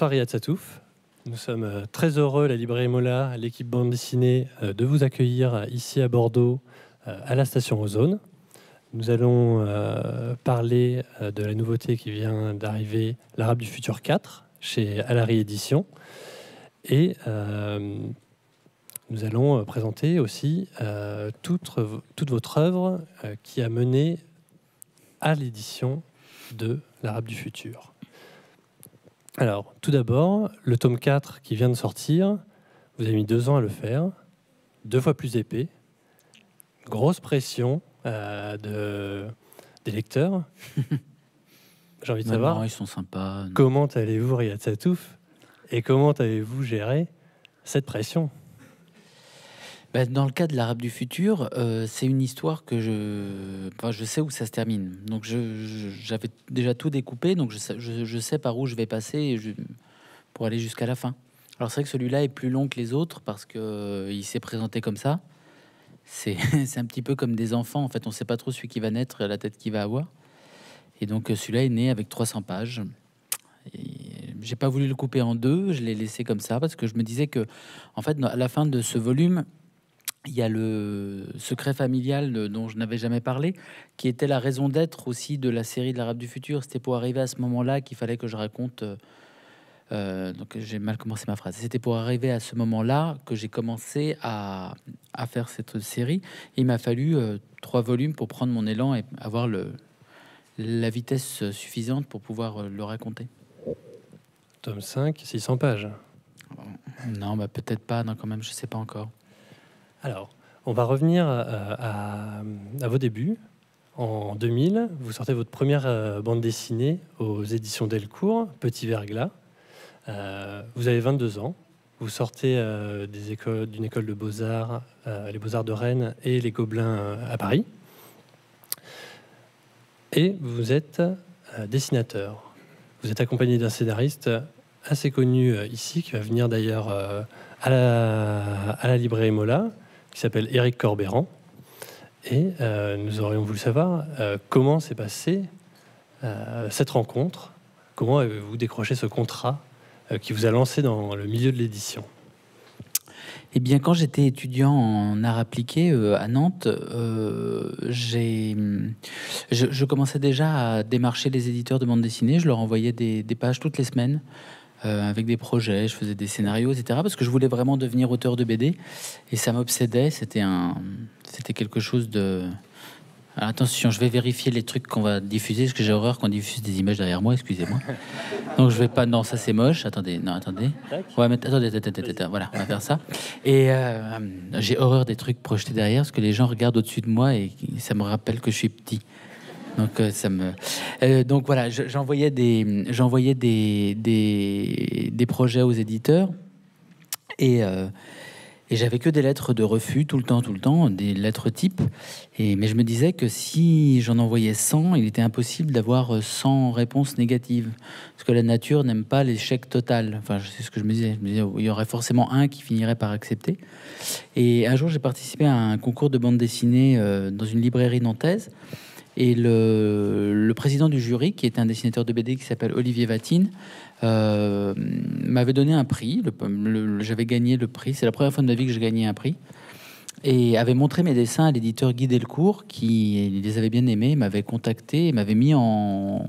Bonsoir Riad Sattouf. Nous sommes très heureux, la librairie Mollat, l'équipe Bande-Dessinée, de vous accueillir ici à Bordeaux, à la station Ozone. Nous allons parler de la nouveauté qui vient d'arriver, L'Arabe du Futur 4, chez Allary Édition. Et nous allons présenter aussi toute votre œuvre qui a mené à l'édition de L'Arabe du Futur. Alors, tout d'abord, le tome 4 qui vient de sortir, vous avez mis 2 ans à le faire, 2 fois plus épais, grosse pression des lecteurs. J'ai envie de savoir, non, ils sont sympas, comment allez-vous, Riad Sattouf, et comment avez-vous géré cette pression? Dans le cas de l'Arabe du Futur, c'est une histoire que je sais où ça se termine. Donc j'avais déjà tout découpé, donc je sais par où je vais passer pour aller jusqu'à la fin. Alors c'est vrai que celui-là est plus long que les autres parce qu'il s'est présenté comme ça. C'est un petit peu comme des enfants, en fait, on ne sait pas trop celui qui va naître, la tête qu'il va avoir. Et donc celui-là est né avec 300 pages. J'ai pas voulu le couper en 2, je l'ai laissé comme ça parce que je me disais que, en fait, à la fin de ce volume, il y a le secret familial dont je n'avais jamais parlé, qui était la raison d'être aussi de la série de l'Arabe du Futur. C'était pour arriver à ce moment-là qu'il fallait que je raconte... donc j'ai mal commencé ma phrase. C'était pour arriver à ce moment-là que j'ai commencé à faire cette série. Et il m'a fallu 3 volumes pour prendre mon élan et avoir la vitesse suffisante pour pouvoir le raconter. Tome 5, 600 pages. Non, peut-être pas, non, quand même, je sais pas encore. Alors, on va revenir à vos débuts. En 2000, vous sortez votre première bande dessinée aux éditions Delcourt, Petit Verglas. Vous avez 22 ans. Vous sortez d'une école de Beaux-Arts, les Beaux-Arts de Rennes et les Gobelins à Paris. Et vous êtes dessinateur. Vous êtes accompagné d'un scénariste assez connu ici, qui va venir d'ailleurs à la librairie Mollat, qui s'appelle Éric Corbeyran. Et nous aurions voulu savoir comment s'est passée cette rencontre, comment avez-vous décroché ce contrat qui vous a lancé dans le milieu de l'édition? Eh bien, quand j'étais étudiant en art appliqué à Nantes, je commençais déjà à démarcher les éditeurs de bande dessinée. Je leur envoyais des pages toutes les semaines. Avec des projets, je faisais des scénarios, etc. Parce que je voulais vraiment devenir auteur de BD. Et ça m'obsédait. C'était quelque chose de... Alors, attention, je vais vérifier les trucs qu'on va diffuser, parce que j'ai horreur qu'on diffuse des images derrière moi, excusez-moi. Donc je vais pas... Non, ça c'est moche. Attendez, non, attendez. Ouais, mais attendez, voilà, on va faire ça. Et j'ai horreur des trucs projetés derrière, parce que les gens regardent au-dessus de moi et ça me rappelle que je suis petit. Donc, donc voilà, j'envoyais des projets aux éditeurs et j'avais que des lettres de refus tout le temps, des lettres types. Mais je me disais que si j'en envoyais 100, il était impossible d'avoir 100 réponses négatives. Parce que la nature n'aime pas l'échec total. Enfin, c'est ce que je me disais. Je me disais qu'il y aurait forcément un qui finirait par accepter. Et un jour, j'ai participé à un concours de bande dessinée dans une librairie nantaise. Et le président du jury, qui est un dessinateur de BD qui s'appelle Olivier Vatine, m'avait donné un prix. J'avais gagné le prix. C'est la première fois de ma vie que j'ai gagné un prix. Et avait montré mes dessins à l'éditeur Guy Delcourt, qui les avait bien aimés, m'avait contacté, m'avait mis en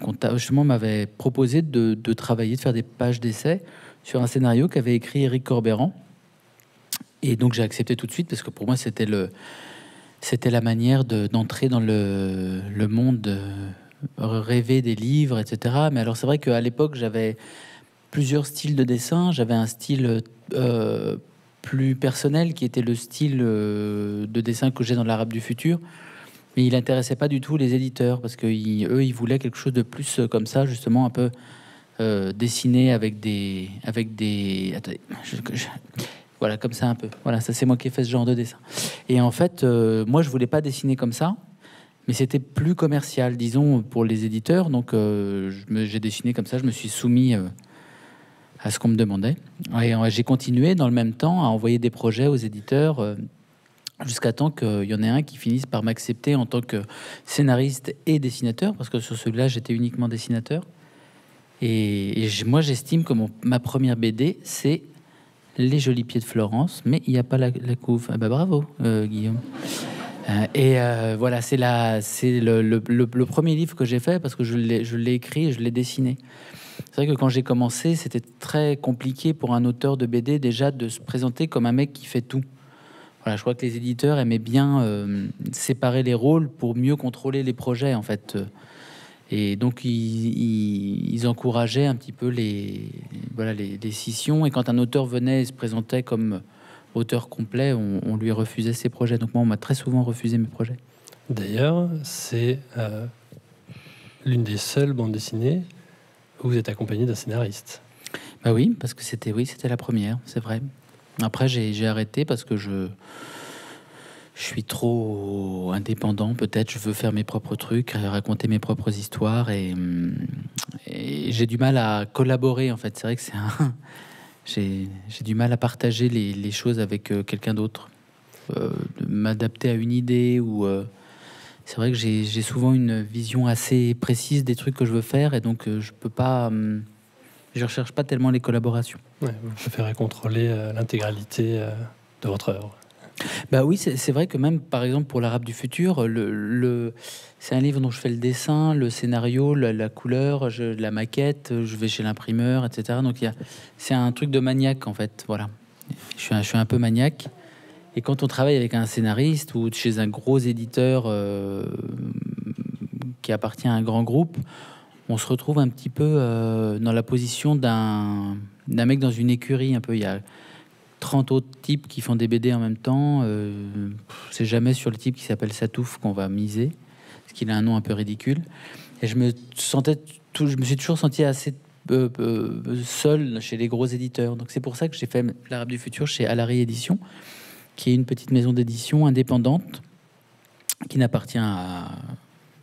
contact. Justement, m'avait proposé de travailler, de faire des pages d'essai sur un scénario qu'avait écrit Éric Corbeyran. Et donc, j'ai accepté tout de suite, parce que pour moi, c'était C'était la manière d'entrer dans le monde rêvé des livres, etc. Mais alors c'est vrai qu'à l'époque, j'avais plusieurs styles de dessin. J'avais un style plus personnel, qui était le style de dessin que j'ai dans l'Arabe du Futur. Mais il n'intéressait pas du tout les éditeurs, parce qu'eux, ils voulaient quelque chose de plus comme ça, justement, un peu dessiné avec des... Attendez, voilà, comme ça un peu. Voilà, ça c'est moi qui ai fait ce genre de dessin. Et en fait, moi je voulais pas dessiner comme ça, mais c'était plus commercial, disons, pour les éditeurs. Donc j'ai dessiné comme ça, je me suis soumis à ce qu'on me demandait. Et j'ai continué dans le même temps à envoyer des projets aux éditeurs jusqu'à temps qu'il y en ait un qui finisse par m'accepter en tant que scénariste et dessinateur, parce que sur celui-là, j'étais uniquement dessinateur. Et moi, j'estime que ma première BD, c'est Les jolis pieds de Florence, mais il n'y a pas la couve. Ah bah bravo, Guillaume. Voilà, c'est le premier livre que j'ai fait parce que je l'ai écrit et je l'ai dessiné. C'est vrai que quand j'ai commencé, c'était très compliqué pour un auteur de BD déjà de se présenter comme un mec qui fait tout. Voilà, je crois que les éditeurs aimaient bien séparer les rôles pour mieux contrôler les projets, en fait. Et donc, ils encourageaient un petit peu les scissions. Et quand un auteur venait et se présentait comme auteur complet, on lui refusait ses projets. Donc moi, on m'a très souvent refusé mes projets. D'ailleurs, c'est l'une des seules bandes dessinées où vous êtes accompagné d'un scénariste. Bah oui, parce que c'était la première, c'est vrai. Après, j'ai arrêté parce que je suis trop indépendant, peut-être. Je veux faire mes propres trucs, raconter mes propres histoires. Et j'ai du mal à collaborer, en fait. C'est vrai que c'est un... J'ai du mal à partager les choses avec quelqu'un d'autre, m'adapter à une idée. C'est vrai que j'ai souvent une vision assez précise des trucs que je veux faire et donc je peux pas, je recherche pas tellement les collaborations. Ouais, vous préférez contrôler l'intégralité de votre œuvre. Bah oui, c'est vrai que même par exemple pour l'Arabe du Futur, c'est un livre dont je fais le dessin, le scénario, la couleur, la maquette, je vais chez l'imprimeur, etc. Donc c'est un truc de maniaque en fait. Voilà, je suis un peu maniaque. Et quand on travaille avec un scénariste ou chez un gros éditeur qui appartient à un grand groupe, on se retrouve un petit peu dans la position d'un mec dans une écurie un peu. Il y a 30 autres types qui font des BD en même temps. C'est jamais sur le type qui s'appelle Sattouf qu'on va miser, parce qu'il a un nom un peu ridicule. Et je me suis toujours senti assez seul chez les gros éditeurs. Donc c'est pour ça que j'ai fait l'Arabe du Futur chez Allary Édition, qui est une petite maison d'édition indépendante qui n'appartient à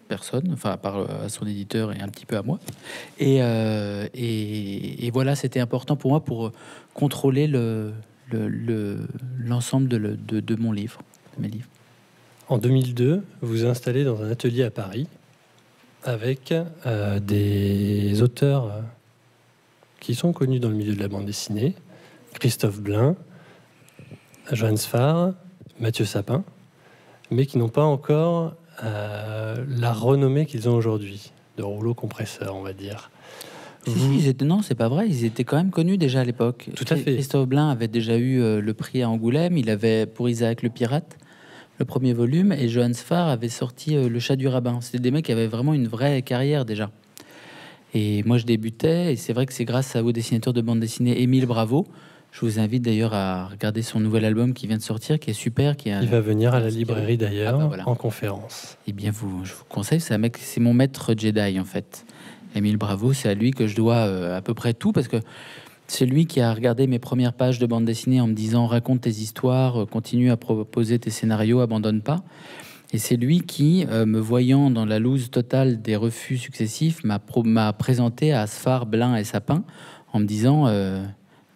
personne, enfin à part à son éditeur et un petit peu à moi. Et voilà, c'était important pour moi pour contrôler l'ensemble de mon livre, de mes livres. En 2002, vous vous installez dans un atelier à Paris avec des auteurs qui sont connus dans le milieu de la bande dessinée, Christophe Blain, Joann Sfar, Mathieu Sapin, mais qui n'ont pas encore la renommée qu'ils ont aujourd'hui, de rouleau compresseur, on va dire. Non, c'est pas vrai, ils étaient quand même connus déjà à l'époque. Tout à fait. Christophe Blain avait déjà eu le prix à Angoulême, il avait pour Isaac le pirate le premier volume, et Joann Sfar avait sorti Le chat du rabbin. C'était des mecs qui avaient vraiment une vraie carrière déjà. Et moi je débutais, et c'est vrai que c'est grâce au dessinateur de bande dessinée Émile Bravo. Je vous invite d'ailleurs à regarder son nouvel album qui vient de sortir, qui est super. Il va venir à la librairie d'ailleurs, en conférence. Eh bien, je vous conseille, c'est mon maître Jedi en fait. Émile Bravo, c'est à lui que je dois à peu près tout, parce que c'est lui qui a regardé mes premières pages de bande dessinée en me disant « raconte tes histoires, continue à proposer tes scénarios, abandonne pas ». Et c'est lui qui, me voyant dans la loose totale des refus successifs, m'a présenté à Sfar, Blain et Sapin en me disant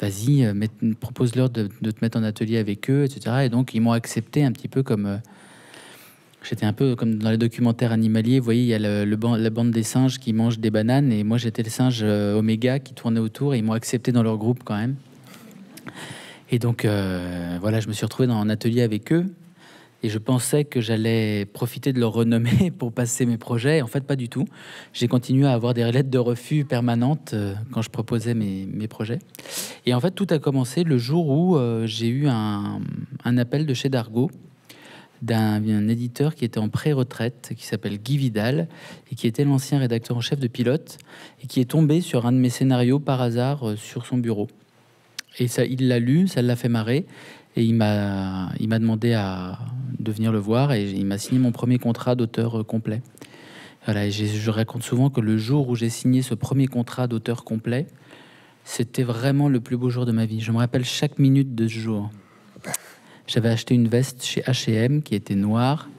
vas-y, propose-leur de te mettre en atelier avec eux, etc. Et donc, ils m'ont accepté un petit peu comme... j'étais un peu comme dans les documentaires animaliers. Vous voyez, il y a la bande des singes qui mangent des bananes. Et moi, j'étais le singe Oméga qui tournait autour. Et ils m'ont accepté dans leur groupe quand même. Et donc, voilà, je me suis retrouvé dans un atelier avec eux. Et je pensais que j'allais profiter de leur renommée pour passer mes projets. En fait, pas du tout. J'ai continué à avoir des lettres de refus permanentes quand je proposais mes projets. Et en fait, tout a commencé le jour où j'ai eu un appel de chez Dargaud, d'un éditeur qui était en pré-retraite, qui s'appelle Guy Vidal, et qui était l'ancien rédacteur en chef de Pilote, et qui est tombé sur un de mes scénarios par hasard sur son bureau. Et ça, il l'a lu, ça l'a fait marrer. Et il m'a demandé de venir le voir et il m'a signé mon premier contrat d'auteur complet. Voilà, et je raconte souvent que le jour où j'ai signé ce premier contrat d'auteur complet, c'était vraiment le plus beau jour de ma vie. Je me rappelle chaque minute de ce jour. J'avais acheté une veste chez H&M qui était noire,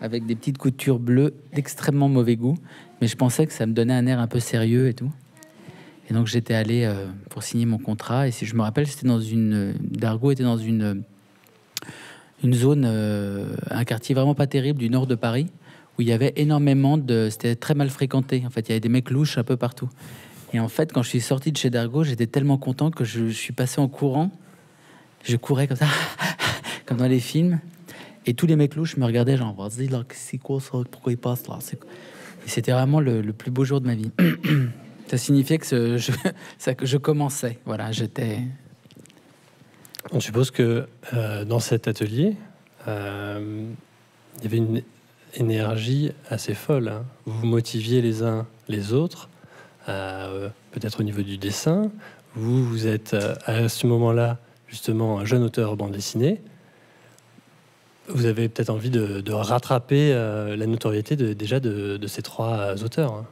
avec des petites coutures bleues d'extrêmement mauvais goût, mais je pensais que ça me donnait un air un peu sérieux et tout. Et donc j'étais allé pour signer mon contrat. Et si je me rappelle, c'était dans Dargaud était dans une zone, un quartier vraiment pas terrible du nord de Paris, où il y avait énormément c'était très mal fréquenté. En fait, il y avait des mecs louches un peu partout. Et en fait, quand je suis sorti de chez Dargaud, j'étais tellement content que je suis passé en courant. Je courais comme ça, comme dans les films. Et tous les mecs louches me regardaient, genre, c'est quoi ça? Pourquoi ils passent là? C'était vraiment le plus beau jour de ma vie. Ça signifiait que je commençais. Voilà, j'étais. On suppose que dans cet atelier, il y avait une énergie assez folle. Hein. Vous vous motiviez les uns les autres, peut-être au niveau du dessin. Vous, vous êtes à ce moment-là, justement, un jeune auteur bande dessinée. Vous avez peut-être envie de rattraper la notoriété de ces trois auteurs. Hein.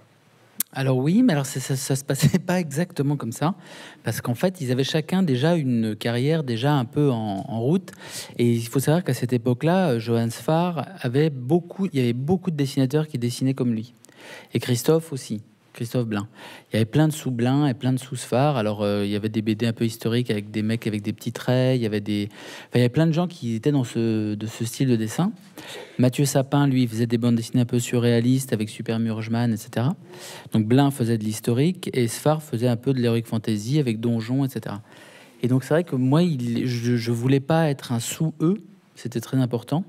Alors oui, mais alors ça se passait pas exactement comme ça, parce qu'en fait, ils avaient chacun déjà une carrière déjà un peu en route. Et il faut savoir qu'à cette époque-là, Joann Sfar avait il y avait beaucoup de dessinateurs qui dessinaient comme lui. Et Christophe aussi, Christophe Blain. Il y avait plein de sous-Blain et plein de sous-Sfar. Alors il y avait des BD un peu historiques avec des mecs avec des petits traits. Il y avait enfin, il y avait plein de gens qui étaient dans ce style de dessin. Mathieu Sapin, lui, faisait des bandes dessinées un peu surréalistes avec Super Murgeman, etc. Donc Blain faisait de l'historique et Sfar faisait un peu de l'heroic fantasy avec Donjon, etc. Et donc c'est vrai que moi, je voulais pas être un sous-eux. C'était très important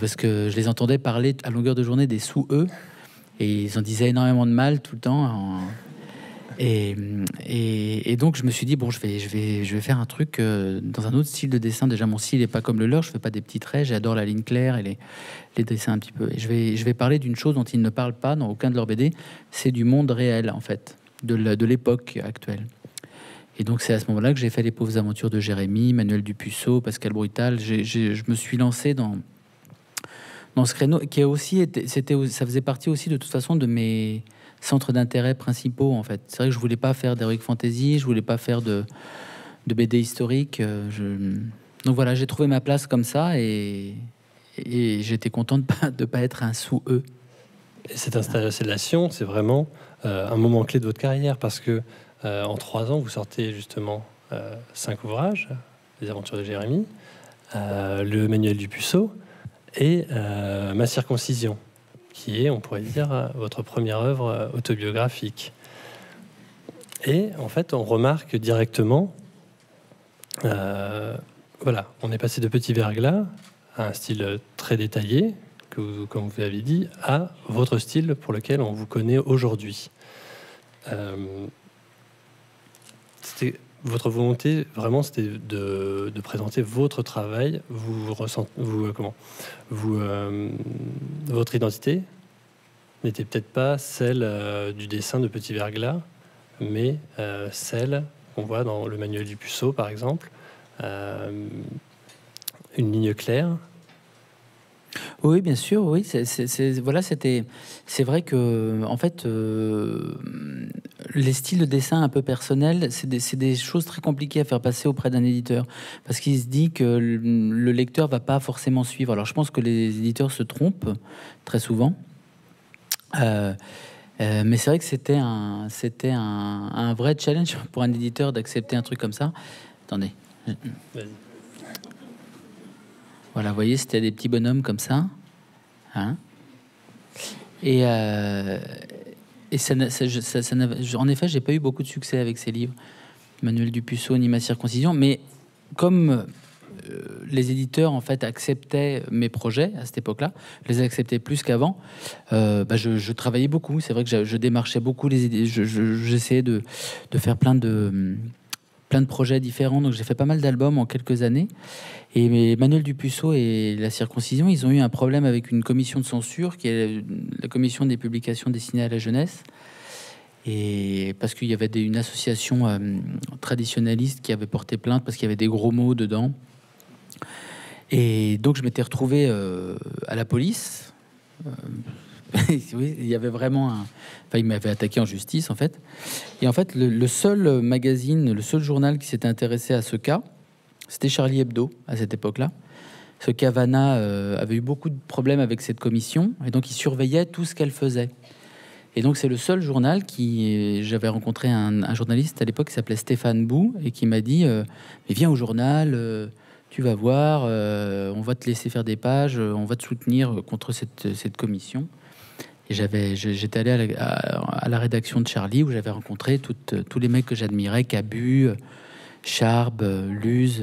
parce que je les entendais parler à longueur de journée des sous-eux. Et ils en disaient énormément de mal tout le temps. Et donc, je me suis dit, bon, je vais faire un truc dans un autre style de dessin. Déjà, mon style n'est pas comme le leur. Je ne fais pas des petits traits. J'adore la ligne claire et les dessins un petit peu. Et je vais parler d'une chose dont ils ne parlent pas dans aucun de leurs BD. C'est du monde réel, en fait, de l'époque actuelle. Et donc, c'est à ce moment-là que j'ai fait Les Pauvres Aventures de Jérémy, Manuel du Puceau, Pascal Brutal. Je me suis lancé dans ce créneau, qui a aussi été, ça faisait partie aussi de toute façon de mes centres d'intérêt principaux en fait. C'est vrai que je voulais pas faire d'heroic fantasy, je voulais pas faire de BD historique. Donc voilà, j'ai trouvé ma place comme ça et j'étais content de pas être un sous-eux. Cette installation, c'est vraiment un moment clé de votre carrière parce que en 3 ans, vous sortez justement 5 ouvrages, Les Aventures de Jérémy, le Manuel du Puceau. Et Ma Circoncision, qui est, on pourrait dire, votre première œuvre autobiographique. Et en fait, on remarque directement, voilà, on est passé de Petit Verglas à un style très détaillé, que vous, comme vous avez dit, à votre style pour lequel on vous connaît aujourd'hui. C'était votre volonté, vraiment, c'était de présenter votre travail, votre identité n'était peut-être pas celle du dessin de Petit Verglas, mais celle qu'on voit dans le Manuel du Puceau, par exemple, une ligne claire. Oui, bien sûr, oui. Voilà, c'est vrai que, en fait, les styles de dessin un peu personnels, c'est des choses très compliquées à faire passer auprès d'un éditeur, parce qu'il se dit que le lecteur va pas forcément suivre. Alors, je pense que les éditeurs se trompent très souvent. Mais c'est vrai que c'était un vrai challenge pour un éditeur d'accepter un truc comme ça. Attendez. Vas-y. Voilà, vous voyez, c'était des petits bonhommes comme ça. Hein? Et en effet, j'ai pas eu beaucoup de succès avec ces livres, Manuel du Puceau ni Ma Circoncision. Mais comme les éditeurs en fait acceptaient mes projets à cette époque-là, les acceptaient plus qu'avant. Je travaillais beaucoup. C'est vrai que je démarchais beaucoup les idées. J'essayais de faire plein de projets différents, donc j'ai fait pas mal d'albums en quelques années. Et Manuel du Puceau et La Circoncision, ils ont eu un problème avec une commission de censure, qui est la commission des publications destinées à la jeunesse, et parce qu'il y avait une association traditionnaliste qui avait porté plainte parce qu'il y avait des gros mots dedans. Et donc je m'étais retrouvé à la police. Oui, il y avait vraiment enfin, il m'avait attaqué en justice en fait. Et en fait, le seul magazine, le seul journal qui s'était intéressé à ce cas, c'était Charlie Hebdo à cette époque-là. Ce Cavana avait eu beaucoup de problèmes avec cette commission et donc il surveillait tout ce qu'elle faisait. Et donc c'est le seul journal qui... J'avais rencontré un journaliste à l'époque qui s'appelait Stéphane Bou et qui m'a dit mais viens au journal... tu vas voir, on va te laisser faire des pages, on va te soutenir contre cette commission. Et j'étais allé à la rédaction de Charlie, où j'avais rencontré tous les mecs que j'admirais, Cabu, Charb, Luz,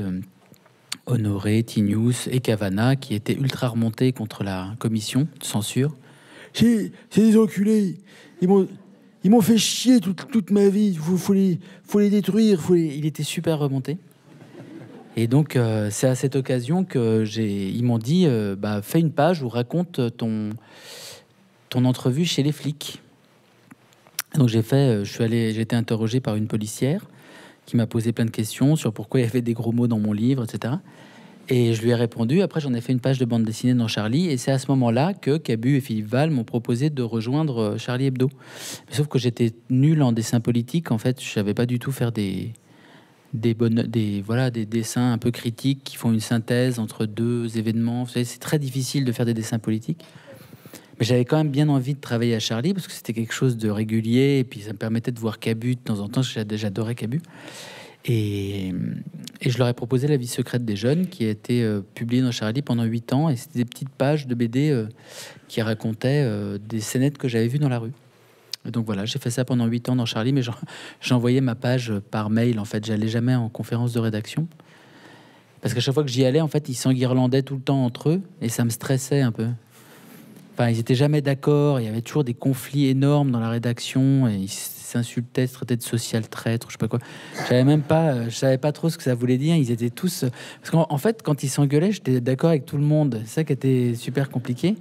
Honoré, Tinius et Cavana, qui étaient ultra remontés contre la commission de censure. C'est des enculés, ils m'ont fait chier toute ma vie, faut les détruire. Il était super remonté. Et donc, c'est à cette occasion qu'ils m'ont dit, fais une page où raconte ton entrevue chez les flics. Donc j'ai été interrogé par une policière qui m'a posé plein de questions sur pourquoi il y avait des gros mots dans mon livre, etc. Et je lui ai répondu. Après, j'en ai fait une page de bande dessinée dans Charlie. Et c'est à ce moment-là que Cabu et Philippe Val m'ont proposé de rejoindre Charlie Hebdo. Sauf que j'étais nul en dessin politique. En fait, je ne savais pas du tout faire des dessins un peu critiques qui font une synthèse entre deux événements. Vous savez, c'est très difficile de faire des dessins politiques. Mais j'avais quand même bien envie de travailler à Charlie parce que c'était quelque chose de régulier et puis ça me permettait de voir Cabu de temps en temps. J'adorais Cabu. Et je leur ai proposé La vie secrète des jeunes qui a été publiée dans Charlie pendant 8 ans. Et c'était des petites pages de BD qui racontaient des scénettes que j'avais vues dans la rue. Et donc voilà, j'ai fait ça pendant 8 ans dans Charlie, mais j'envoyais ma page par mail en fait. J'allais jamais en conférence de rédaction. Parce qu'à chaque fois que j'y allais, en fait, ils s'enguirlandaient tout le temps entre eux et ça me stressait un peu. Enfin, ils n'étaient jamais d'accord, il y avait toujours des conflits énormes dans la rédaction, et ils s'insultaient, se traitaient de social traître, je sais pas quoi. Je savais pas trop ce que ça voulait dire, ils étaient tous... Parce qu'en fait, quand ils s'engueulaient, j'étais d'accord avec tout le monde, c'est ça qui était super compliqué.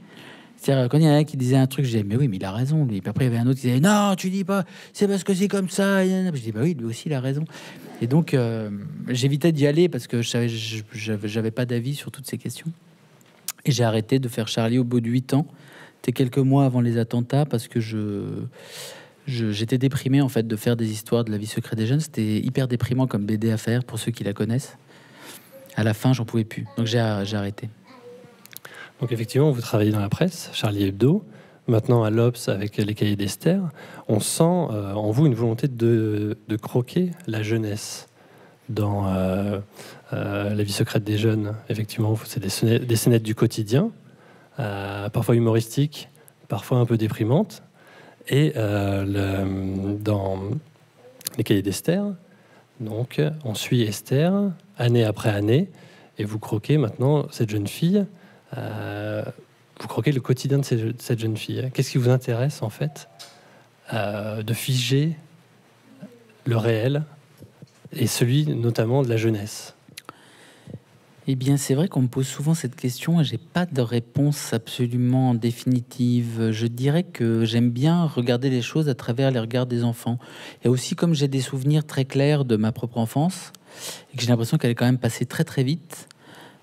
C'est-à-dire, quand il y en a un qui disait un truc, je disais, mais oui, mais il a raison, lui. Puis après, il y avait un autre qui disait, non, tu dis pas, c'est parce que c'est comme ça. Je disais, bah oui, lui aussi, il a raison. Et donc, j'évitais d'y aller, parce que j'avais pas d'avis sur toutes ces questions. Et j'ai arrêté de faire Charlie au bout de 8 ans. C'était quelques mois avant les attentats parce que j'étais déprimé en fait de faire des histoires de La vie secrète des jeunes. C'était hyper déprimant comme BD à faire pour ceux qui la connaissent. À la fin, j'en pouvais plus. Donc j'ai arrêté. Donc effectivement, vous travaillez dans la presse, Charlie Hebdo, maintenant à L'Obs avec Les Cahiers d'Esther. On sent en vous une volonté de croquer la jeunesse dans La vie secrète des jeunes. Effectivement, c'est des scénettes du quotidien. Parfois humoristique, parfois un peu déprimante. Et dans Les Cahiers d'Esther, donc on suit Esther année après année, et vous croquez maintenant cette jeune fille, vous croquez le quotidien de cette jeune fille. Qu'est-ce qui vous intéresse en fait de figer le réel et celui notamment de la jeunesse? Eh bien, c'est vrai qu'on me pose souvent cette question et j'ai pas de réponse absolument définitive. Je dirais que j'aime bien regarder les choses à travers les regards des enfants. Et aussi, comme j'ai des souvenirs très clairs de ma propre enfance, et que j'ai l'impression qu'elle est quand même passée très très vite,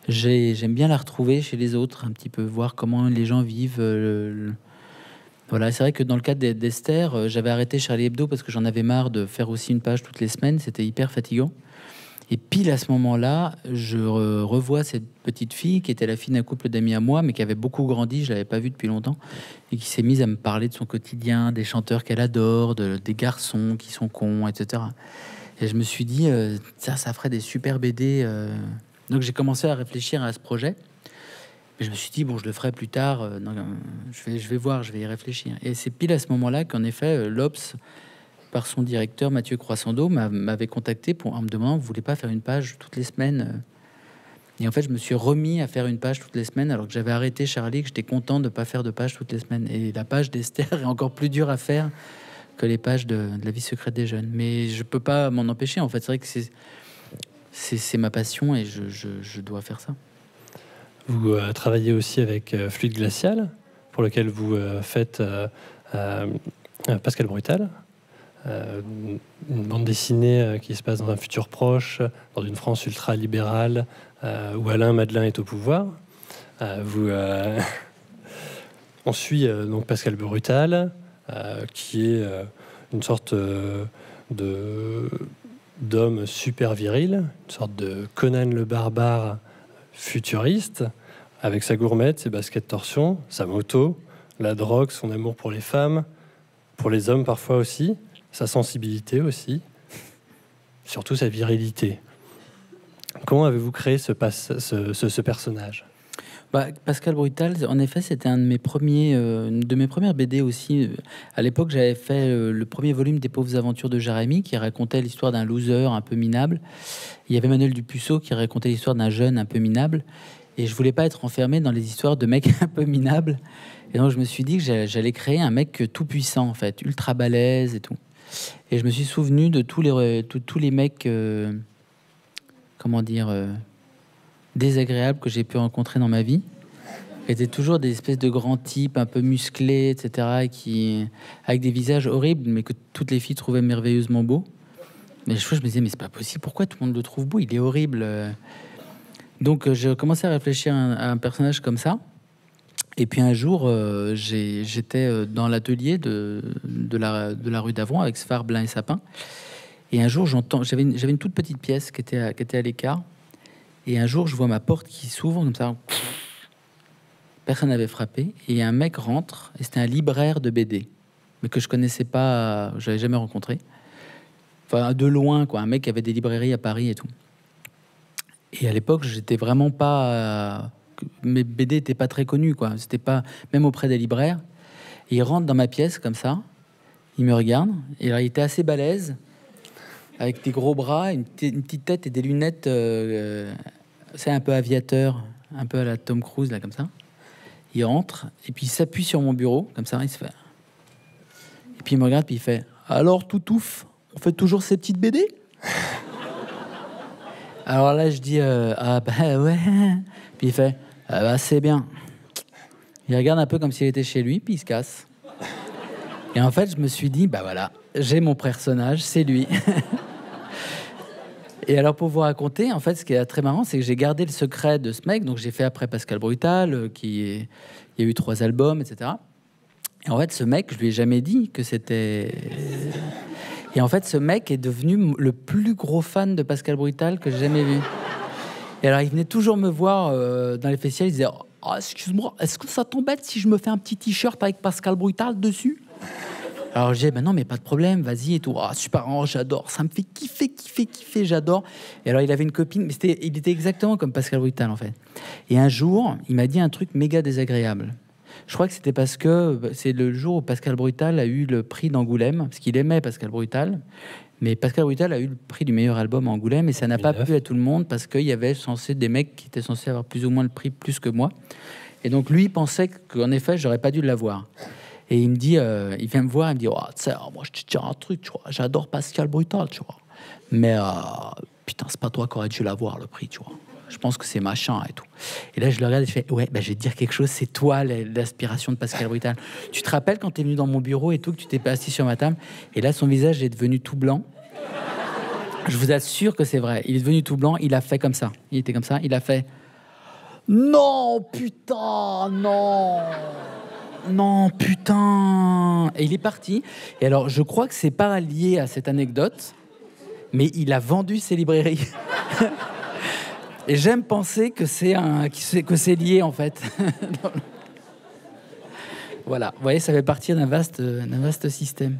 j'aime bien la retrouver chez les autres, un petit peu voir comment les gens vivent. Voilà, c'est vrai que dans le cadre d'Esther, j'avais arrêté Charlie Hebdo parce que j'en avais marre de faire aussi une page toutes les semaines, c'était hyper fatigant. Et pile à ce moment-là, je revois cette petite fille qui était la fille d'un couple d'amis à moi, mais qui avait beaucoup grandi, je ne l'avais pas vue depuis longtemps, et qui s'est mise à me parler de son quotidien, des chanteurs qu'elle adore, des garçons qui sont cons, etc. Et je me suis dit, ça ferait des super BD. Donc j'ai commencé à réfléchir à ce projet. Mais je me suis dit, bon, je le ferai plus tard, je vais voir, je vais y réfléchir. Et c'est pile à ce moment-là qu'en effet, l'Obs, par son directeur Mathieu Croissando, m'avait contacté en me demandant, vous voulez pas faire une page toutes les semaines? Et en fait, je me suis remis à faire une page toutes les semaines, alors que j'avais arrêté Charlie, que j'étais content de ne pas faire de page toutes les semaines. Et la page d'Esther est encore plus dure à faire que les pages de La vie secrète des jeunes. Mais je peux pas m'en empêcher, en fait. C'est vrai que c'est ma passion et je dois faire ça. Vous travaillez aussi avec Fluide Glacial, pour lequel vous faites Pascal Brutal. Une bande dessinée qui se passe dans un futur proche, dans une France ultra-libérale, où Alain Madelin est au pouvoir. On suit donc Pascal Brutal, qui est une sorte d'homme super viril, une sorte de Conan le barbare futuriste, avec sa gourmette, ses baskets torsion, sa moto, la drogue, son amour pour les femmes, pour les hommes parfois aussi, sa sensibilité aussi, surtout sa virilité. Comment avez-vous créé ce personnage? Bah, Pascal Brutal, en effet, c'était un de mes premiers, une de mes premières BD aussi. À l'époque, j'avais fait le premier volume des Pauvres Aventures de Jérémy, qui racontait l'histoire d'un loser un peu minable. Il y avait Manuel du Puceau qui racontait l'histoire d'un jeune un peu minable. Et je voulais pas être enfermé dans les histoires de mecs un peu minables. Et donc, je me suis dit que j'allais créer un mec tout puissant, en fait, ultra balèze et tout. Et je me suis souvenu de tous les mecs, comment dire, désagréables que j'ai pu rencontrer dans ma vie. C'était toujours des espèces de grands types, un peu musclés, etc., qui, avec des visages horribles, mais que toutes les filles trouvaient merveilleusement beaux. Mais je me disais, mais c'est pas possible, pourquoi tout le monde le trouve beau? Il est horrible. Donc je commençais à réfléchir à un personnage comme ça. Et puis un jour, j'étais dans l'atelier de la rue d'Avron avec Sfar, Blain et Sapin. Et un jour, j'avais une toute petite pièce qui était à l'écart. Et un jour, je vois ma porte qui s'ouvre comme ça. Personne n'avait frappé. Et un mec rentre. Et c'était un libraire de BD, mais que je connaissais pas, je n'avais jamais rencontré. Enfin, de loin, quoi. Un mec qui avait des librairies à Paris et tout. Et à l'époque, j'étais vraiment pas... Mes BD n'étaient pas très connus, quoi. C'était pas, même auprès des libraires. Et il rentre dans ma pièce comme ça, il me regarde, et là, il était assez balèze, avec des gros bras, une petite tête et des lunettes, c'est un peu aviateur, un peu à la Tom Cruise, là, comme ça. Il rentre, et puis il s'appuie sur mon bureau, comme ça, il se fait. Et puis il me regarde, puis il fait « Alors, Toutouf, on fait toujours ces petites BD ?» Alors là, je dis « Ah bah ouais !» Puis il fait « Ah bah c'est bien !» Il regarde un peu comme s'il était chez lui, puis il se casse. Et en fait, je me suis dit « Bah voilà, j'ai mon personnage, c'est lui !» Et alors, pour vous raconter, en fait, ce qui est très marrant, c'est que j'ai gardé le secret de ce mec. Donc j'ai fait après Pascal Brutal, il y a eu 3 albums, etc. Et en fait, ce mec, je lui ai jamais dit que c'était... Et en fait, ce mec est devenu le plus gros fan de Pascal Brutal que j'ai jamais vu. Et alors, il venait toujours me voir dans les festivals. Il disait oh, « Excuse-moi, est-ce que ça t'embête si je me fais un petit t-shirt avec Pascal Brutal dessus ?» Alors, j'ai ben non, mais pas de problème, vas-y et tout. « Ah, oh, super, oh, j'adore, ça me fait kiffer, j'adore. » Et alors, il avait une copine, mais il était exactement comme Pascal Brutal, en fait. Et un jour, il m'a dit un truc méga désagréable. Je crois que c'était parce que c'est le jour où Pascal Brutal a eu le prix d'Angoulême, parce qu'il aimait Pascal Brutal, mais Pascal Brutal a eu le prix du meilleur album à Angoulême, et ça n'a pas plu à tout le monde, parce qu'il y avait des mecs qui étaient censés avoir plus ou moins le prix, plus que moi. Et donc lui pensait qu'en effet, j'aurais pas dû l'avoir. Et il me dit, il vient me voir, il me dit, oh, tu sais, moi je te tiens un truc, tu vois, j'adore Pascal Brutal, tu vois. Mais putain, c'est pas toi qui aurais dû l'avoir le prix, tu vois. Je pense que c'est machin et tout. Et là, je le regarde et je fais « Ouais, bah, je vais te dire quelque chose, c'est toi l'aspiration de Pascal Brutal. Tu te rappelles quand tu es venu dans mon bureau et tout, que tu t'es assis sur ma table ?» Et là, son visage est devenu tout blanc. Je vous assure que c'est vrai. Il est devenu tout blanc, il a fait comme ça. Il était comme ça, il a fait « Non, putain, non !» Non, putain !» Et il est parti. Et alors, je crois que c'est pas lié à cette anecdote, mais il a vendu ses librairies. Et j'aime penser que c'est lié, en fait. Voilà, vous voyez, ça fait partir d'un vaste système.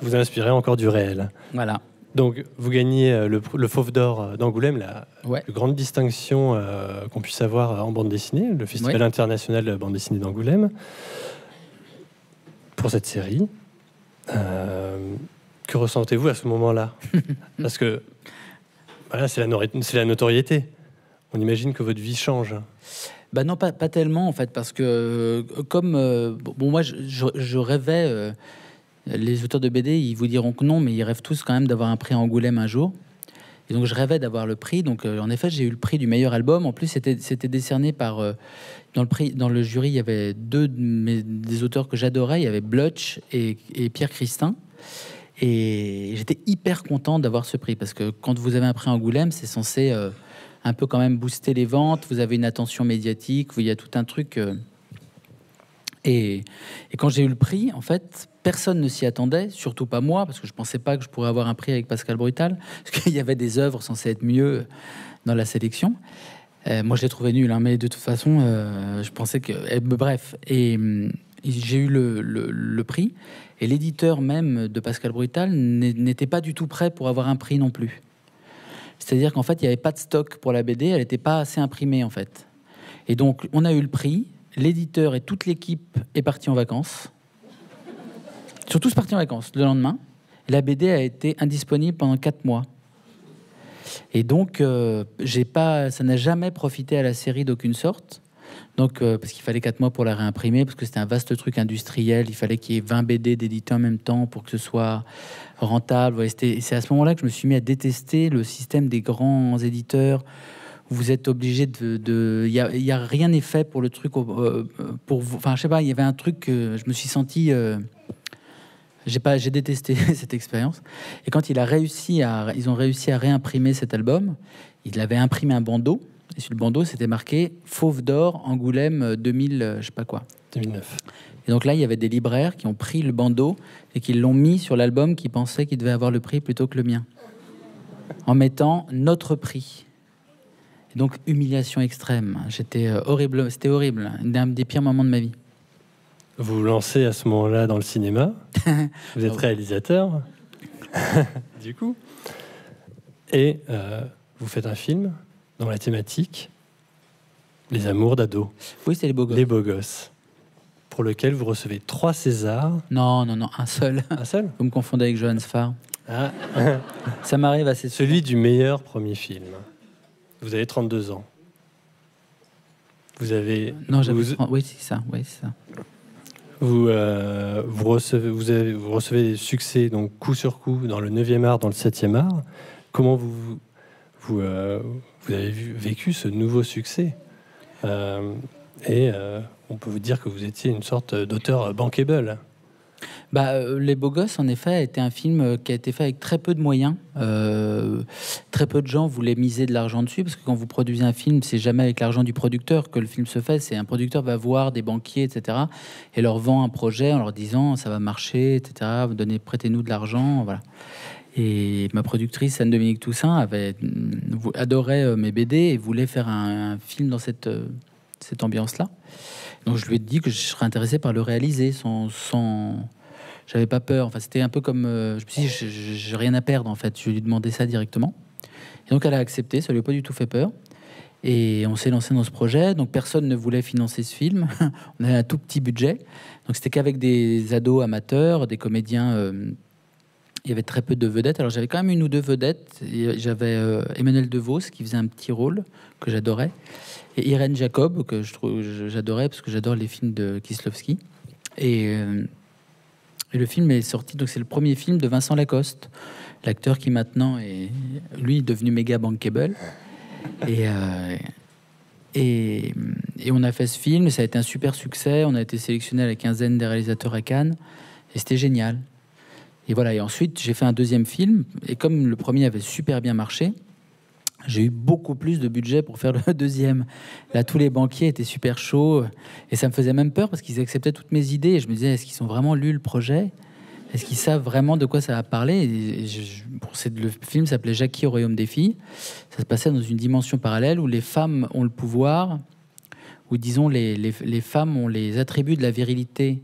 Vous inspirez encore du réel. Voilà. Donc, vous gagnez le Fauve d'or d'Angoulême, la plus grande distinction qu'on puisse avoir en bande dessinée, le Festival international de bande dessinée d'Angoulême, pour cette série. Que ressentez-vous à ce moment-là? Parce que, voilà, c'est la notoriété. On imagine que votre vie change. Bah non, pas tellement, en fait, parce que comme... bon, moi, je rêvais... les auteurs de BD, ils vous diront que non, mais ils rêvent tous quand même d'avoir un prix à Angoulême un jour. Et donc, je rêvais d'avoir le prix. Donc, en effet, j'ai eu le prix du meilleur album. En plus, c'était décerné par... dans le jury, il y avait des auteurs que j'adorais. Il y avait Blutch et Pierre Christin. Et j'étais hyper content d'avoir ce prix, parce que quand vous avez un prix à Angoulême, c'est censé... un peu quand même booster les ventes, vous avez une attention médiatique, il y a tout un truc. Et quand j'ai eu le prix, en fait, personne ne s'y attendait, surtout pas moi, parce que je ne pensais pas que je pourrais avoir un prix avec Pascal Brutal, parce qu'il y avait des œuvres censées être mieux dans la sélection. Moi, je l'ai trouvé nul, hein, mais de toute façon, je pensais que... bref, et j'ai eu le prix, et l'éditeur même de Pascal Brutal n'était pas du tout prêt pour avoir un prix non plus. C'est-à-dire qu'en fait, il n'y avait pas de stock pour la BD, elle n'était pas assez imprimée, en fait. Et donc, on a eu le prix. L'éditeur et toute l'équipe est partie en vacances. Ils sont tous partis en vacances. Le lendemain, la BD a été indisponible pendant 4 mois. Et donc, ça n'a jamais profité à la série d'aucune sorte. Donc, parce qu'il fallait 4 mois pour la réimprimer, parce que c'était un vaste truc industriel. Il fallait qu'il y ait 20 BD d'éditeurs en même temps pour que ce soit rentable. Ouais, c'est à ce moment-là que je me suis mis à détester le système des grands éditeurs. Vous êtes obligé de y a rien n'est fait pour le truc. Enfin, je sais pas, il y avait un truc que je me suis senti... J'ai détesté cette expérience. Et quand ils ont réussi à réimprimer cet album, ils avaient imprimé un bandeau. Et sur le bandeau, c'était marqué « Fauve d'or, Angoulême 2000, je sais pas quoi ». 2009. Et donc là, il y avait des libraires qui ont pris le bandeau et qui l'ont mis sur l'album qui pensaient qu'il devait avoir le prix plutôt que le mien, en mettant « Notre prix ». Et donc, humiliation extrême. J'étais horrible. C'était horrible. Un des pires moments de ma vie. Vous vous lancez à ce moment-là dans le cinéma. Vous êtes réalisateur, du coup. Et vous faites un film dans la thématique Les amours d'ados. Oui, c'est Les Beaux Gosses. Les Beaux Gosses. Pour lequel vous recevez 3 Césars. Non, non, non, un seul. Un seul? Vous me confondez avec Joann Sfar. Ah. Ça m'arrive assez souvent. Celui du meilleur premier film. Vous avez 32 ans. Vous avez... Non, j'avais... Oui, c'est ça, oui, c'est ça. Vous recevez des succès donc, coup sur coup dans le 9e art, dans le 7e art. Comment vous avez vécu ce nouveau succès on peut vous dire que vous étiez une sorte d'auteur bankable. Bah, Les Beaux Gosses, en effet, a été un film qui a été fait avec très peu de moyens. Très peu de gens voulaient miser de l'argent dessus, parce que quand vous produisez un film, c'est jamais avec l'argent du producteur que le film se fait. C'est un producteur va voir des banquiers, etc., et leur vend un projet en leur disant ça va marcher, etc. Prêtez-nous de l'argent, voilà. Et ma productrice Anne-Dominique Toussaint adorait mes BD et voulait faire un film dans cette ambiance-là. Donc je lui ai dit que je serais intéressé par le réaliser sans... J'avais pas peur. Enfin, c'était un peu comme... Je me suis dit, j'ai rien à perdre, en fait. Je lui ai demandé ça directement. Et donc elle a accepté, ça lui a pas du tout fait peur. Et on s'est lancé dans ce projet. Donc personne ne voulait financer ce film. On avait un tout petit budget. Donc c'était qu'avec des ados amateurs, des comédiens... Il y avait très peu de vedettes. Alors j'avais quand même 1 ou 2 vedettes. J'avais Emmanuel DeVos qui faisait un petit rôle que j'adorais. Et Irène Jacob que j'adorais parce que j'adore les films de Kieslowski. Et le film est sorti. Donc c'est le premier film de Vincent Lacoste, l'acteur qui maintenant est lui devenu méga bankable. Et on a fait ce film. Ça a été un super succès. On a été sélectionné à la quinzaine des réalisateurs à Cannes. Et c'était génial. Et voilà, et ensuite, j'ai fait un deuxième film. Et comme le premier avait super bien marché, j'ai eu beaucoup plus de budget pour faire le deuxième. Là, tous les banquiers étaient super chauds. Et ça me faisait même peur parce qu'ils acceptaient toutes mes idées. Et je me disais, est-ce qu'ils ont vraiment lu le projet? Est-ce qu'ils savent vraiment de quoi ça va parler? Le film s'appelait Jackie au royaume des filles. Ça se passait dans une dimension parallèle où les femmes ont le pouvoir, où, disons, les femmes ont les attributs de la virilité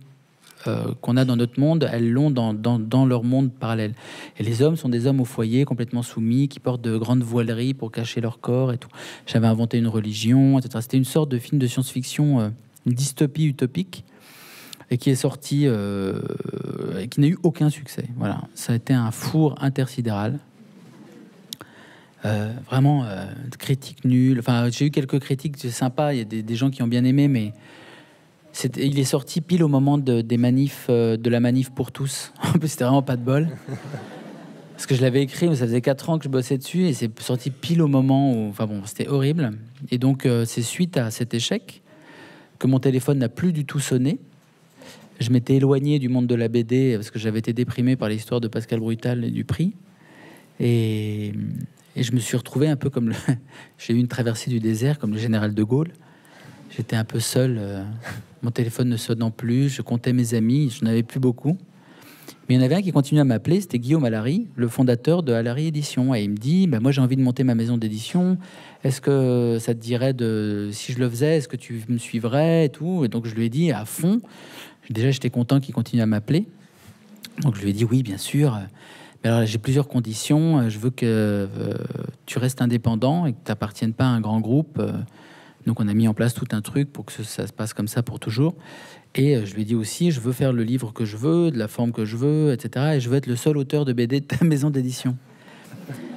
qu'on a dans notre monde, elles l'ont dans leur monde parallèle. Et les hommes sont des hommes au foyer, complètement soumis, qui portent de grandes voileries pour cacher leur corps et tout. J'avais inventé une religion, etc. C'était une sorte de film de science-fiction, une dystopie utopique, et qui est sorti, et qui n'a eu aucun succès. Voilà, ça a été un four intersidéral. Vraiment, critique nulle. Enfin, j'ai eu quelques critiques sympas, il y a des gens qui ont bien aimé, mais... Il est sorti pile au moment de la manif pour tous. C'était vraiment pas de bol. Parce que je l'avais écrit, mais ça faisait 4 ans que je bossais dessus, et c'est sorti pile au moment où... Enfin bon, c'était horrible. Et donc, c'est suite à cet échec que mon téléphone n'a plus du tout sonné. Je m'étais éloigné du monde de la BD parce que j'avais été déprimé par l'histoire de Pascal Brutal et du prix. Et je me suis retrouvé un peu comme... J'ai eu une traversée du désert, comme le général de Gaulle. J'étais un peu seul... Mon téléphone ne sonnant plus, je comptais mes amis, je n'en avais plus beaucoup. Mais il y en avait un qui continuait à m'appeler, c'était Guillaume Allary, le fondateur de Allary Édition. Et il me dit, bah, moi j'ai envie de monter ma maison d'édition, est-ce que ça te dirait, si je le faisais, est-ce que tu me suivrais et tout? Et donc je lui ai dit à fond, déjà j'étais content qu'il continue à m'appeler. Donc je lui ai dit oui, bien sûr, mais alors j'ai plusieurs conditions, je veux que tu restes indépendant et que tu n'appartiennes pas à un grand groupe... Donc on a mis en place tout un truc pour que ça se passe comme ça pour toujours. Et je lui ai dit aussi, je veux faire le livre que je veux, de la forme que je veux, etc. Et je veux être le seul auteur de BD de ta maison d'édition.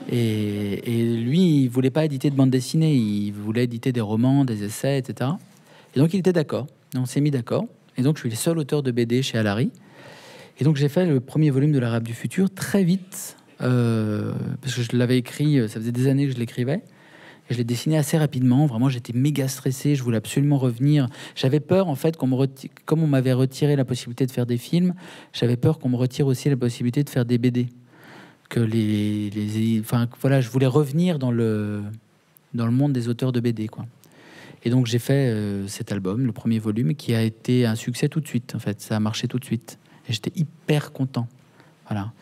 Et lui, il voulait pas éditer de bande dessinée, il voulait éditer des romans, des essais, etc. Et donc il était d'accord, on s'est mis d'accord. Et donc je suis le seul auteur de BD chez Allary. Et donc j'ai fait le premier volume de l'Arabe du Futur très vite, parce que je l'avais écrit, ça faisait des années que je l'écrivais. Je l'ai dessiné assez rapidement. Vraiment, j'étais méga stressé. Je voulais absolument revenir. J'avais peur, en fait, comme on m'avait retiré la possibilité de faire des films, j'avais peur qu'on me retire aussi la possibilité de faire des BD. Que enfin, voilà, je voulais revenir dans le monde des auteurs de BD, quoi. Et donc, j'ai fait cet album, le premier volume, qui a été un succès tout de suite. En fait, ça a marché tout de suite. Et j'étais hyper content. Voilà.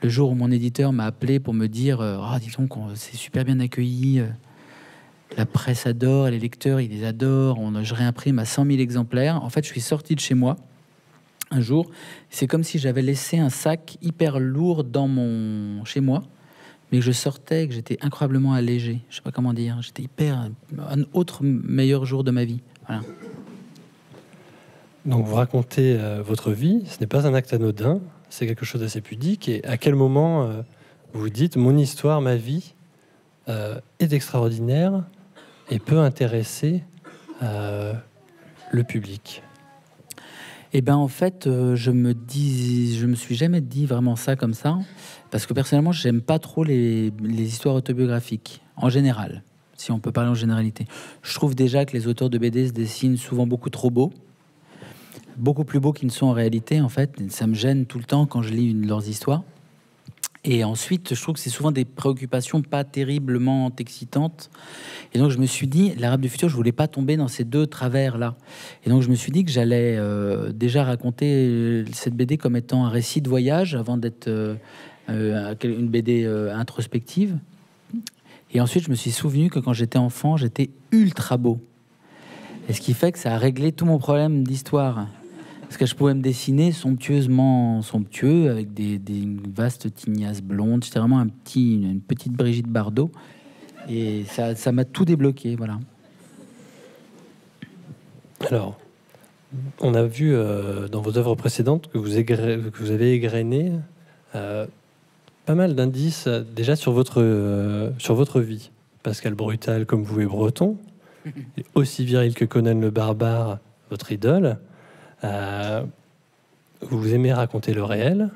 Le jour où mon éditeur m'a appelé pour me dire, oh, dis donc, c'est super bien accueilli. La presse adore, les lecteurs, ils les adorent. Je réimprime à 100 000 exemplaires. En fait, je suis sorti de chez moi un jour. C'est comme si j'avais laissé un sac hyper lourd chez moi, mais que je sortais, que j'étais incroyablement allégé. Je sais pas comment dire. J'étais un autre meilleur jour de ma vie. Voilà. Donc, vous racontez votre vie. Ce n'est pas un acte anodin. C'est quelque chose d'assez pudique. Et à quel moment vous dites, mon histoire, ma vie est extraordinaire et peut intéresser le public? Eh bien, en fait, je me suis jamais dit vraiment ça comme ça, parce que personnellement, j'aime pas trop les histoires autobiographiques, en général, si on peut parler en généralité. Je trouve déjà que les auteurs de BD se dessinent souvent beaucoup trop beaux, beaucoup plus beaux qu'ils ne sont en réalité, en fait. Ça me gêne tout le temps quand je lis leurs histoires. Et ensuite, je trouve que c'est souvent des préoccupations pas terriblement excitantes. Et donc, je me suis dit, l'Arabe du Futur, je voulais pas tomber dans ces deux travers-là. Et donc, je me suis dit que j'allais déjà raconter cette BD comme étant un récit de voyage avant d'être une BD introspective. Et ensuite, je me suis souvenu que quand j'étais enfant, j'étais ultra beau. Et ce qui fait que ça a réglé tout mon problème d'histoire. Parce que je pouvais me dessiner somptueusement somptueux, avec une vaste tignasse blonde. J'étais vraiment une petite Brigitte Bardot. Et ça m'a tout débloqué, voilà. Alors, on a vu dans vos œuvres précédentes que vous avez égrené pas mal d'indices déjà sur votre vie. Pascal Brutal, comme vous, est breton. Et aussi viril que Conan le Barbare, votre idole. Vous aimez raconter le réel,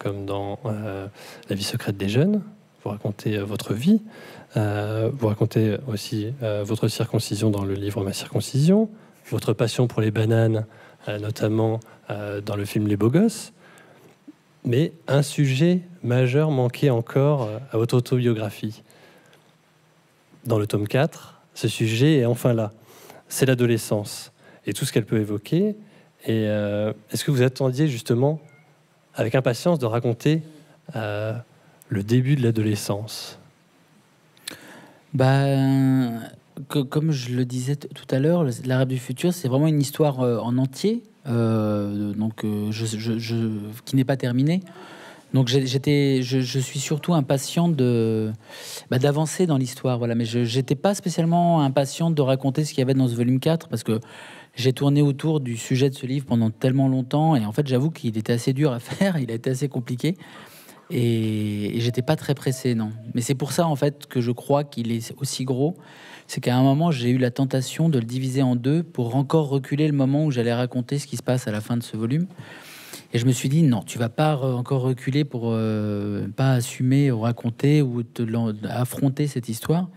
comme dans La vie secrète des jeunes. Vous racontez votre vie. Vous racontez aussi votre circoncision dans le livre Ma Circoncision. Votre passion pour les bananes, notamment dans le film Les Beaux Gosses. Mais un sujet majeur manquait encore à votre autobiographie. Dans le tome 4, ce sujet est enfin là. C'est l'adolescence et tout ce qu'elle peut évoquer. Et est-ce que vous attendiez justement avec impatience de raconter le début de l'adolescence? Ben, comme je le disais tout à l'heure, l'Arabe du Futur, c'est vraiment une histoire en entier, donc qui n'est pas terminée. Donc je suis surtout impatient d'avancer dans l'histoire, voilà. Mais je n'étais pas spécialement impatient de raconter ce qu'il y avait dans ce volume 4, parce que j'ai tourné autour du sujet de ce livre pendant tellement longtemps, et en fait, j'avoue qu'il était assez dur à faire, il a été assez compliqué, et j'étais pas très pressé, non. Mais c'est pour ça, en fait, que je crois qu'il est aussi gros, c'est qu'à un moment, j'ai eu la tentation de le diviser en deux pour encore reculer le moment où j'allais raconter ce qui se passe à la fin de ce volume. Et je me suis dit, non, tu vas pas encore reculer pour pas assumer ou raconter ou affronter cette histoire.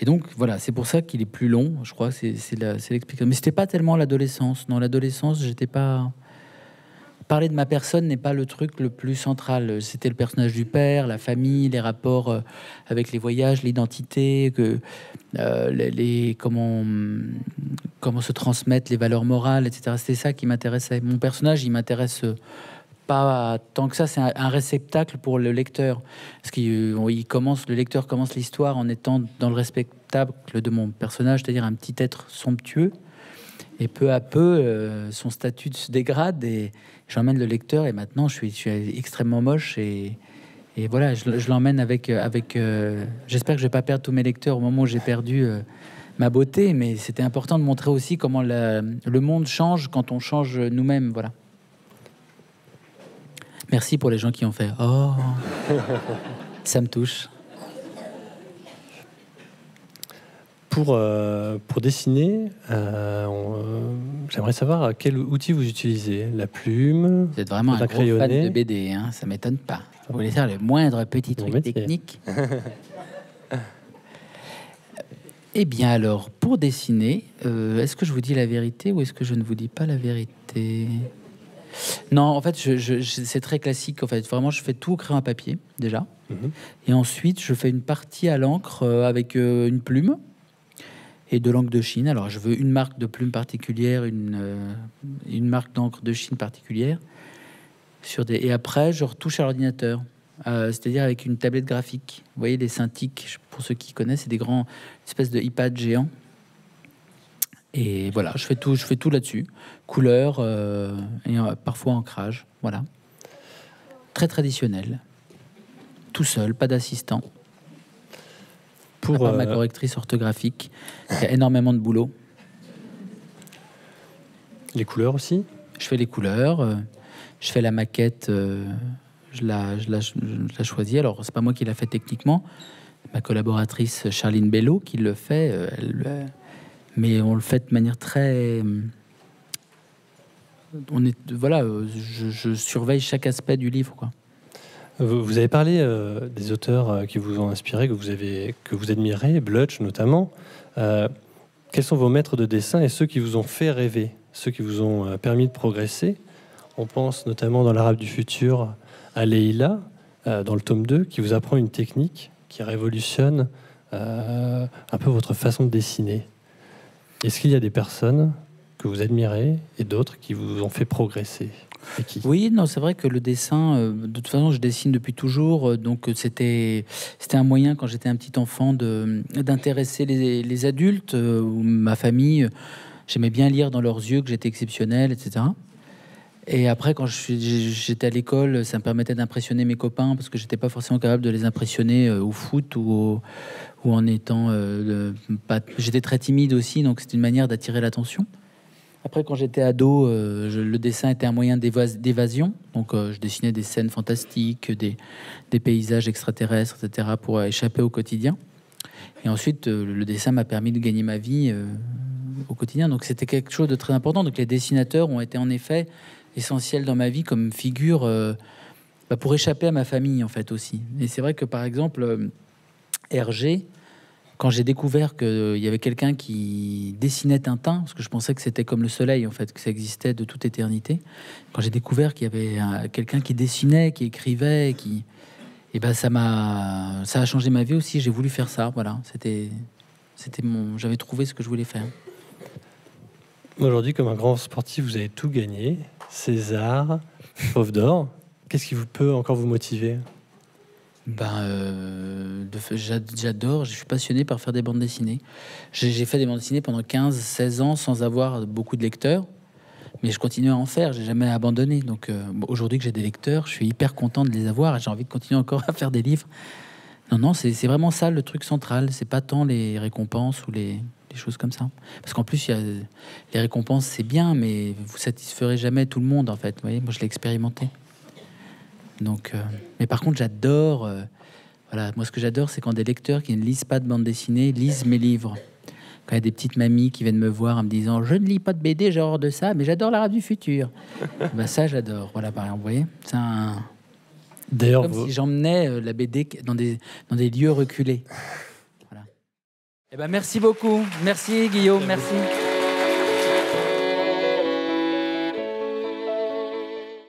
Et donc, voilà, c'est pour ça qu'il est plus long, je crois, c'est l'explication. Mais c'était pas tellement l'adolescence. Non, l'adolescence, j'étais pas... Parler de ma personne n'est pas le truc le plus central. C'était le personnage du père, la famille, les rapports avec les voyages, l'identité, comment se transmettent les valeurs morales, etc. C'était ça qui m'intéressait. Mon personnage, il m'intéresse pas tant que ça. C'est un réceptacle pour le lecteur. Parce le lecteur commence l'histoire en étant dans le réceptacle de mon personnage, c'est-à-dire un petit être somptueux. Et peu à peu, son statut se dégrade et j'emmène le lecteur. Et maintenant, je suis extrêmement moche et voilà, je l'emmène avec j'espère que je vais pas perdre tous mes lecteurs au moment où j'ai perdu ma beauté, mais c'était important de montrer aussi comment le monde change quand on change nous-mêmes. Voilà. Merci pour les gens qui ont fait « Oh !» Ça me touche. Pour dessiner, j'aimerais savoir quel outil vous utilisez. La plume? Vous êtes vraiment un gros fan de BD, hein, ça ne m'étonne pas. Vous voulez faire le moindre petit truc technique. Eh bien alors, pour dessiner, est-ce que je vous dis la vérité ou est-ce que je ne vous dis pas la vérité? Non, en fait, c'est très classique. En fait, vraiment, je fais tout au crayon à papier, déjà. Et ensuite, je fais une partie à l'encre avec une plume et de l'encre de Chine. Alors, je veux une marque de plume particulière, une marque d'encre de Chine particulière. Et après, je retouche à l'ordinateur, c'est-à-dire avec une tablette graphique. Vous voyez, les Cintiq, pour ceux qui connaissent, c'est des grands espèces de iPad géants. Et voilà, je fais tout là-dessus. Couleur et parfois ancrage, voilà. Très traditionnel. Tout seul, pas d'assistant. Pour ma correctrice orthographique, il y a énormément de boulot. Les couleurs aussi? Je fais les couleurs, je fais la maquette, je la choisis. Alors, c'est pas moi qui la fait techniquement. Ma collaboratrice Charline Bello qui le fait, mais on le fait de manière très... voilà, je surveille chaque aspect du livre, quoi. Vous avez parlé des auteurs qui vous ont inspiré, que vous admirez, Blutch notamment. Quels sont vos maîtres de dessin et ceux qui vous ont fait rêver, ceux qui vous ont permis de progresser? On pense notamment dans l'Arabe du Futur à Leïla, dans le tome 2, qui vous apprend une technique qui révolutionne un peu votre façon de dessiner. Est-ce qu'il y a des personnes que vous admirez et d'autres qui vous ont fait progresser? Oui, non, c'est vrai que le dessin, de toute façon, je dessine depuis toujours, donc c'était un moyen, quand j'étais un petit enfant, d'intéresser les adultes, ma famille. J'aimais bien lire dans leurs yeux que j'étais exceptionnel, etc. Et après, quand j'étais à l'école, ça me permettait d'impressionner mes copains, parce que j'étais pas forcément capable de les impressionner au foot ou en étant... j'étais très timide aussi, donc c'était une manière d'attirer l'attention. Après, quand j'étais ado, le dessin était un moyen d'évasion. Donc, je dessinais des scènes fantastiques, des paysages extraterrestres, etc., pour échapper au quotidien. Et ensuite, le dessin m'a permis de gagner ma vie au quotidien. Donc, c'était quelque chose de très important. Donc, les dessinateurs ont été en effet essentiels dans ma vie comme figure pour échapper à ma famille, en fait, aussi. Et c'est vrai que, par exemple, Hergé... Quand j'ai découvert qu'il y avait quelqu'un qui dessinait Tintin, parce que je pensais que c'était comme le soleil, en fait, que ça existait de toute éternité. Quand j'ai découvert qu'il y avait quelqu'un qui dessinait, qui écrivait, et ben ça a changé ma vie aussi. J'ai voulu faire ça, voilà. J'avais trouvé ce que je voulais faire. Aujourd'hui, comme un grand sportif, vous avez tout gagné. César, Fauve d'or. Qu'est-ce qui peut encore vous motiver ? J'adore, je suis passionné par faire des bandes dessinées. J'ai fait des bandes dessinées pendant 15-16 ans sans avoir beaucoup de lecteurs, mais je continue à en faire, j'ai jamais abandonné. Donc aujourd'hui que j'ai des lecteurs, je suis hyper content de les avoir et j'ai envie de continuer encore à faire des livres. Non, non, c'est vraiment ça le truc central, c'est pas tant les récompenses ou les choses comme ça. Parce qu'en plus, les récompenses c'est bien, mais vous satisferez jamais tout le monde en fait. Vous voyez, moi je l'ai expérimenté. Donc, mais par contre, j'adore. Voilà, moi, ce que j'adore, c'est quand des lecteurs qui ne lisent pas de bande dessinée lisent mes livres. Quand il y a des petites mamies qui viennent me voir en me disant « Je ne lis pas de BD, j'ai horreur de ça, mais j'adore l'Arabe du Futur. » Ben ça, j'adore. Voilà, par exemple, vous voyez, c'est un... Comme si j'emmenais la BD dans des lieux reculés. Voilà. Eh ben, merci beaucoup. Merci, Guillaume. Merci.